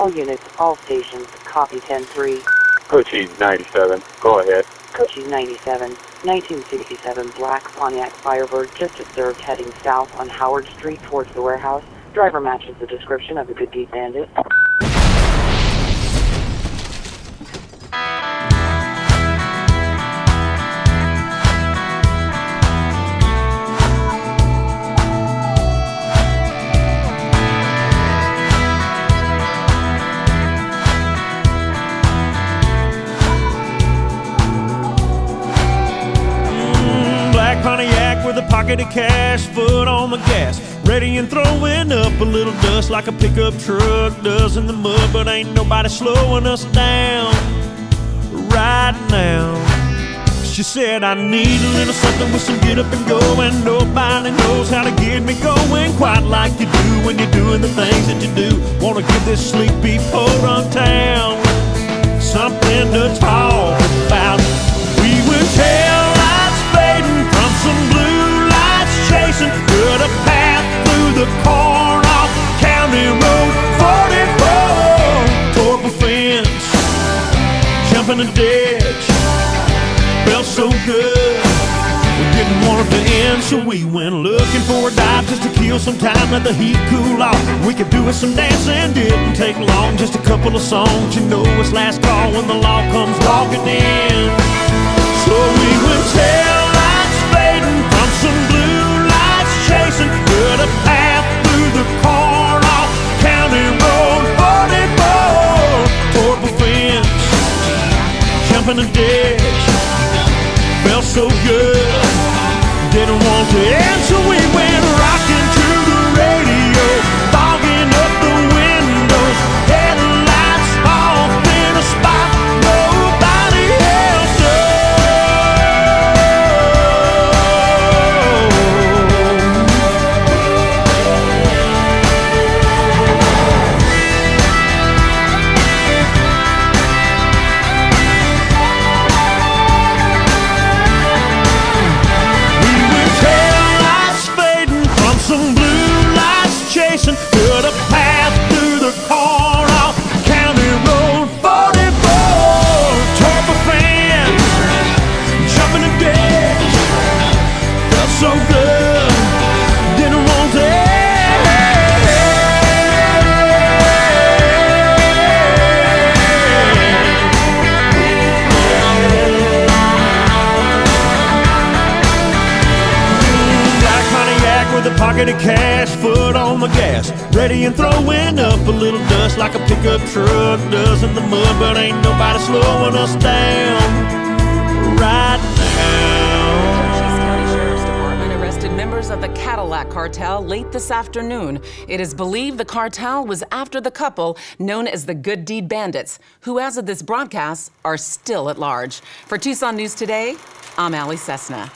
All units, all stations, copy 10-3. Cochise 97, go ahead. Cochise 97, 1967 black Pontiac Firebird just observed heading south on Howard Street towards the warehouse. Driver matches the description of a Good Deed Bandit. Pontiac with a pocket of cash, foot on the gas, ready and throwing up a little dust like a pickup truck does in the mud. But ain't nobody slowing us down right now. She said, I need a little something with some get up and go, and nobody knows how to get me going quite like you do when you're doing the things that you do. Wanna give this sleepy poor on town something to talk about. We will tell some blue lights chasing good a path through the corn off County Road 44. Tore up a fence, jumping a ditch, felt so good, we didn't want it to end. So we went looking for a dive just to kill some time, let the heat cool off. We could do it some dancing, didn't take long, just a couple of songs. You know it's last call when the law comes walking in. So we would tell some blue lights chasing good a path through the corn off County Road 44. Tore up a fence, jumping a ditch, felt so good, didn't want to end. So we went rocking to the radio, fogging up the windows, headlights off in a spot nobody else knows. Pocket of cash, foot on the gas, ready and throwing up a little dust like a pickup truck does in the mud. But ain't nobody slowing us down right now. Cochise County Sheriff's Department arrested members of the Cadillac cartel late this afternoon. It is believed the cartel was after the couple known as the Good Deed Bandits, who as of this broadcast are still at large. For Tucson News Today, I'm Ali Cessna.